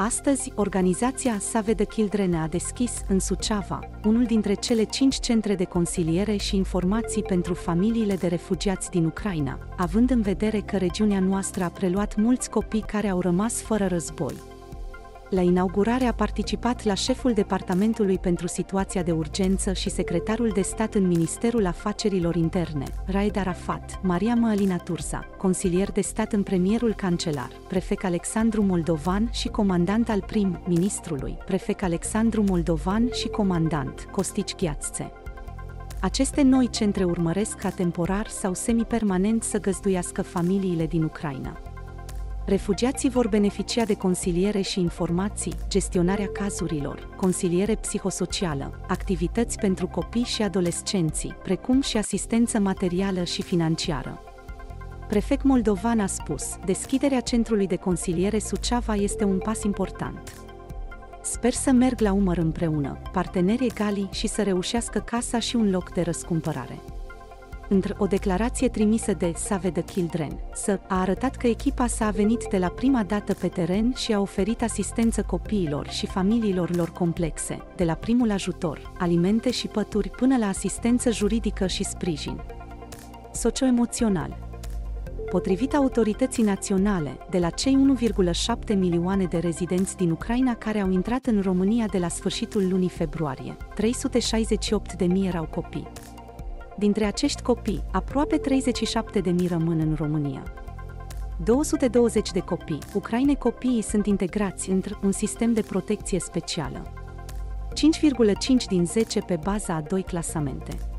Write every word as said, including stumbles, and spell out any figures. Astăzi, organizația Save the Children a deschis, în Suceava, unul dintre cele cinci centre de consiliere și informații pentru familiile de refugiați din Ucraina, având în vedere că regiunea noastră a preluat mulți copii care au rămas fără război. La inaugurare a participat la șeful Departamentului pentru Situația de Urgență și secretarul de stat în Ministerul Afacerilor Interne, Raed Arafat, Maria Mălina Turza, consilier de stat în premierul cancelar, prefect Alexandru Moldovan și comandant al prim-ministrului, prefect Alexandru Moldovan și comandant, Costici Ghiață. Aceste noi centre urmăresc ca temporar sau semipermanent să găzduiască familiile din Ucraina. Refugiații vor beneficia de consiliere și informații, gestionarea cazurilor, consiliere psihosocială, activități pentru copii și adolescenții, precum și asistență materială și financiară. Prefect Moldovan a spus, deschiderea centrului de consiliere Suceava este un pas important. Sper să merg la umăr împreună, parteneri egali și să reușească casa și un loc de răscumpărare. Într-o declarație trimisă de Save the Children, S A a arătat că echipa s-a venit de la prima dată pe teren și a oferit asistență copiilor și familiilor lor complexe, de la primul ajutor, alimente și pături, până la asistență juridică și sprijin socioemoțional. Potrivit autorității naționale, de la cei unu virgulă șapte milioane de rezidenți din Ucraina care au intrat în România de la sfârșitul lunii februarie, trei sute șaizeci și opt de mii erau copii. Dintre acești copii, aproape treizeci și șapte de mii rămân în România. două sute douăzeci de copii ucraine copiii sunt integrați într-un sistem de protecție specială. cinci virgulă cinci din zece pe baza a două clasamente.